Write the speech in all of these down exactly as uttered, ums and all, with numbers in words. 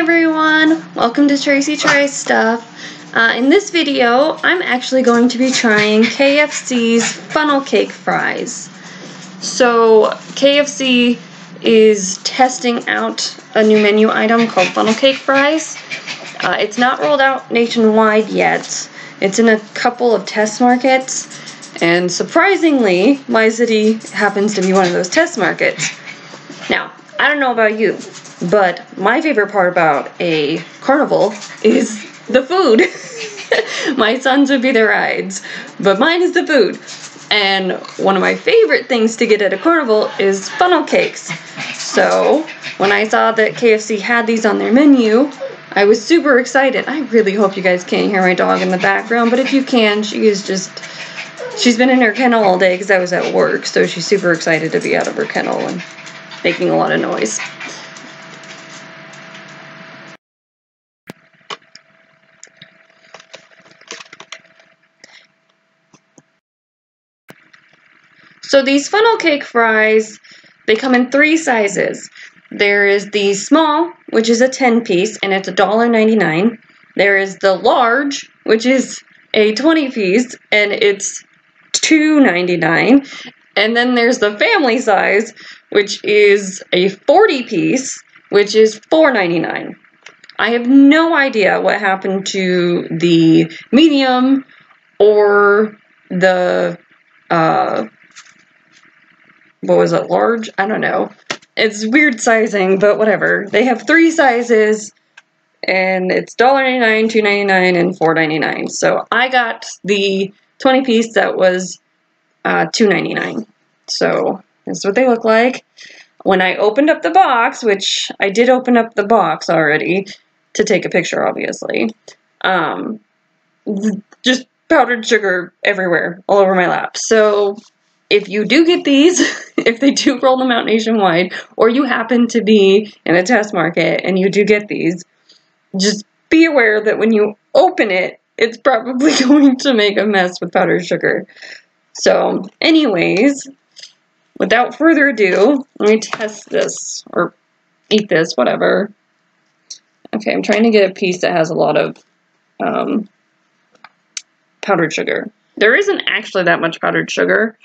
everyone, welcome to Tracy Tries Stuff. Uh, in this video, I'm actually going to be trying K F C's funnel cake fries. So K F C is testing out a new menu item called funnel cake fries. Uh, it's not rolled out nationwide yet. It's in a couple of test markets, and surprisingly, my city happens to be one of those test markets. Now, I don't know about you, but my favorite part about a carnival is the food. My son's would be the rides, but mine is the food. And one of my favorite things to get at a carnival is funnel cakes. So when I saw that K F C had these on their menu, I was super excited. I really hope you guys can't hear my dog in the background, but if you can, she is just, she's been in her kennel all day because I was at work, so she's super excited to be out of her kennel and making a lot of noise. So these funnel cake fries, they come in three sizes. There is the small, which is a ten piece, and it's a dollar ninety-nine. There is the large, which is a twenty piece, and it's two ninety-nine. And then there's the family size, which is a forty piece, which is four ninety-nine. I have no idea what happened to the medium or the uh what was it, large? I don't know. It's weird sizing, but whatever. They have three sizes, and it's a dollar ninety-nine, two ninety-nine, and four ninety-nine. So I got the twenty piece that was uh, two ninety-nine. So that's what they look like. When I opened up the box, which I did open up the box already to take a picture, obviously, um, just powdered sugar everywhere, all over my lap. So if you do get these, if they do roll them out nationwide, or you happen to be in a test market and you do get these, just be aware that when you open it, it's probably going to make a mess with powdered sugar. So anyways, without further ado, let me test this, or eat this, whatever. Okay, I'm trying to get a piece that has a lot of um, powdered sugar. There isn't actually that much powdered sugar.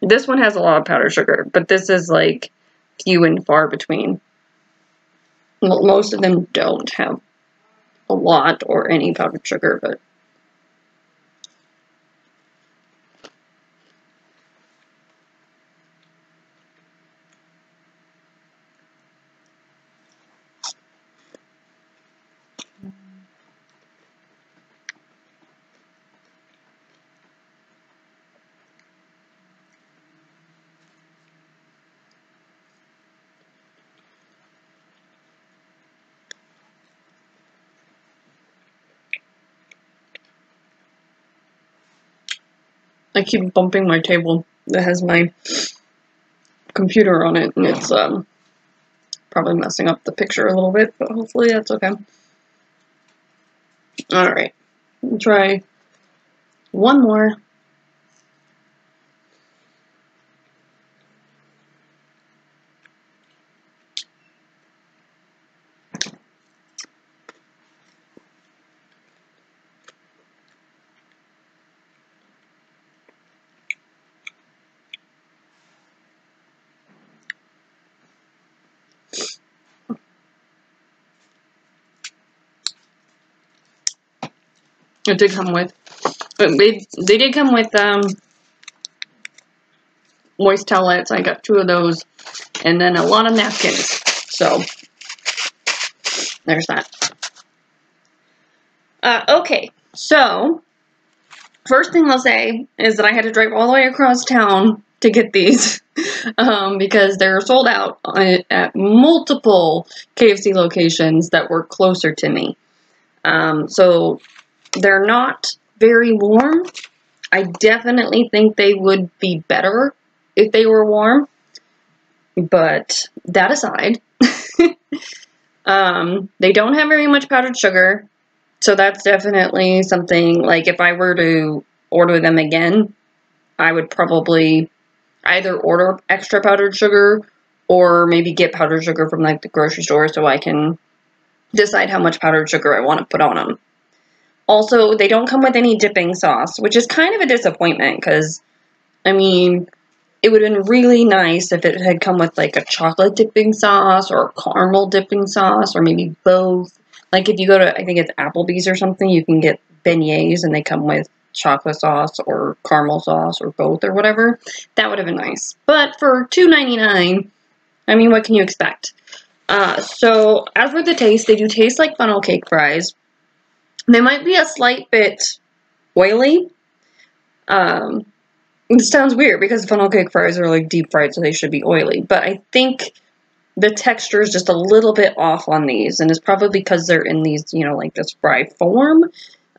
This one has a lot of powdered sugar, but this is like few and far between. Most of them don't have a lot or any powdered sugar, but I keep bumping my table that has my computer on it, and it's um, probably messing up the picture a little bit, but hopefully that's okay. Alright, I'll try one more. It did come with, they, they did come with um, moist towelettes. I got two of those, and then a lot of napkins. So there's that. Uh, okay, so first thing I'll say is that I had to drive all the way across town to get these um, because they're sold out at multiple K F C locations that were closer to me. Um, so they're not very warm. I definitely think they would be better if they were warm. But that aside, um, they don't have very much powdered sugar. So that's definitely something, like, if I were to order them again, I would probably either order extra powdered sugar or maybe get powdered sugar from, like, the grocery store so I can decide how much powdered sugar I want to put on them. Also, they don't come with any dipping sauce, which is kind of a disappointment because, I mean, it would have been really nice if it had come with like a chocolate dipping sauce or a caramel dipping sauce or maybe both. Like if you go to, I think it's Applebee's or something, you can get beignets and they come with chocolate sauce or caramel sauce or both or whatever. That would have been nice. But for two ninety-nine, I mean, what can you expect? Uh, so as for the taste, they do taste like funnel cake fries. They might be a slight bit oily. Um, it sounds weird because funnel cake fries are like deep fried, so they should be oily. But I think the texture is just a little bit off on these, and it's probably because they're in these, you know, like this fry form.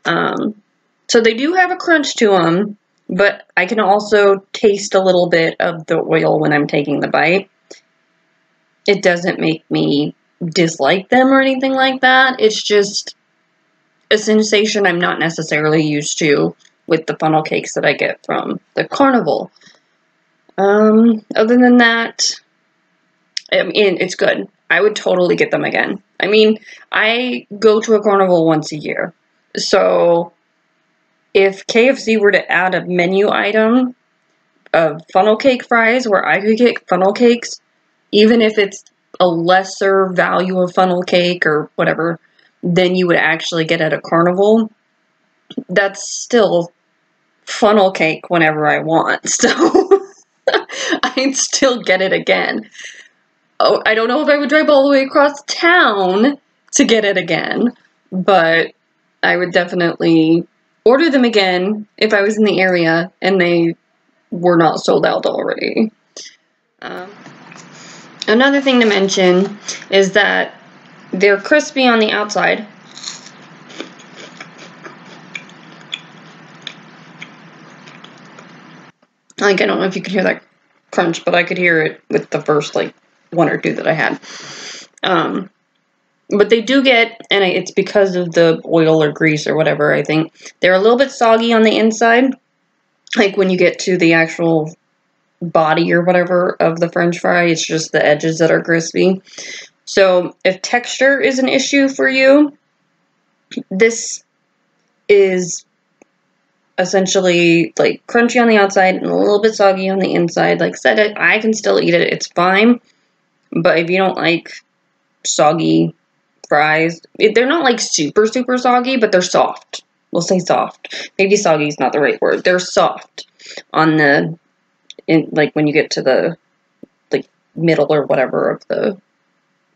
Um, so they do have a crunch to them, but I can also taste a little bit of the oil when I'm taking the bite. It doesn't make me dislike them or anything like that. It's just a sensation I'm not necessarily used to with the funnel cakes that I get from the carnival. Um, other than that, I mean, it's good. I would totally get them again. I mean, I go to a carnival once a year. So if K F C were to add a menu item of funnel cake fries where I could get funnel cakes, even if it's a lesser value of funnel cake or whatever, than you would actually get at a carnival, that's still funnel cake whenever I want. So I'd still get it again. Oh, I don't know if I would drive all the way across town to get it again, but I would definitely order them again if I was in the area and they were not sold out already. Um, another thing to mention is that they're crispy on the outside. Like, I don't know if you could hear that crunch, but I could hear it with the first, like, one or two that I had. Um, but they do get, and it's because of the oil or grease or whatever, I think, they're a little bit soggy on the inside. Like, when you get to the actual body or whatever of the french fry, it's just the edges that are crispy. So, if texture is an issue for you, this is essentially like crunchy on the outside and a little bit soggy on the inside. Like I said, I can still eat it, it's fine. But if you don't like soggy fries, they're not like super, super soggy, but they're soft. We'll say soft. Maybe soggy is not the right word. They're soft on the, in, like when you get to the like middle or whatever of the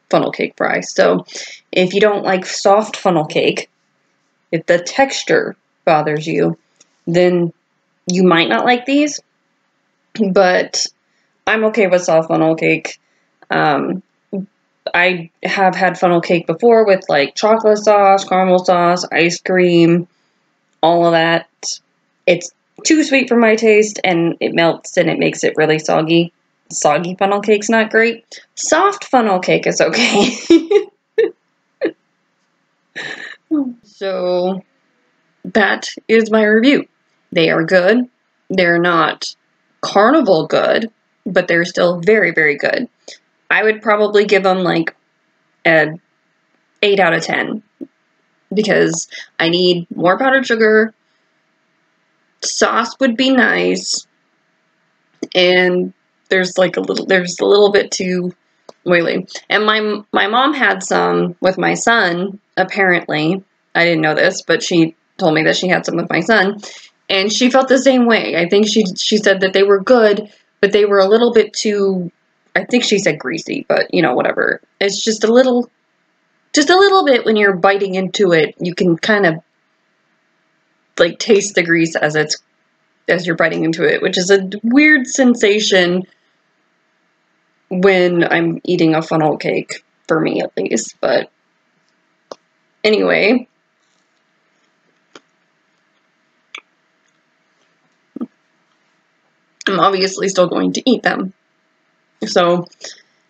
funnel cake fry. So if you don't like soft funnel cake, if the texture bothers you, then you might not like these, but I'm okay with soft funnel cake. Um, I have had funnel cake before with like chocolate sauce, caramel sauce, ice cream, all of that. It's too sweet for my taste and it melts and it makes it really soggy. Soggy funnel cake's not great. Soft funnel cake is okay. So that is my review. They are good. They're not carnival good, but they're still very, very good. I would probably give them like an eight out of ten because I need more powdered sugar, sauce would be nice, and there's like a little, there's a little bit too oily. And my, my mom had some with my son, apparently. I didn't know this, but she told me that she had some with my son, and she felt the same way. I think she, she said that they were good, but they were a little bit too, I think she said greasy, but you know, whatever. It's just a little, just a little bit when you're biting into it, you can kind of like taste the grease as it's, as you're biting into it, which is a weird sensation when I'm eating a funnel cake, for me at least. But anyway, I'm obviously still going to eat them. So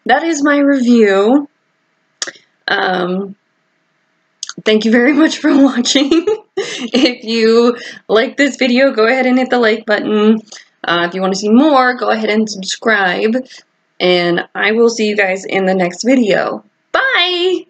that is my review. Um, thank you very much for watching. If you like this video, go ahead and hit the like button. Uh, if you want to see more, go ahead and subscribe. And I will see you guys in the next video. Bye!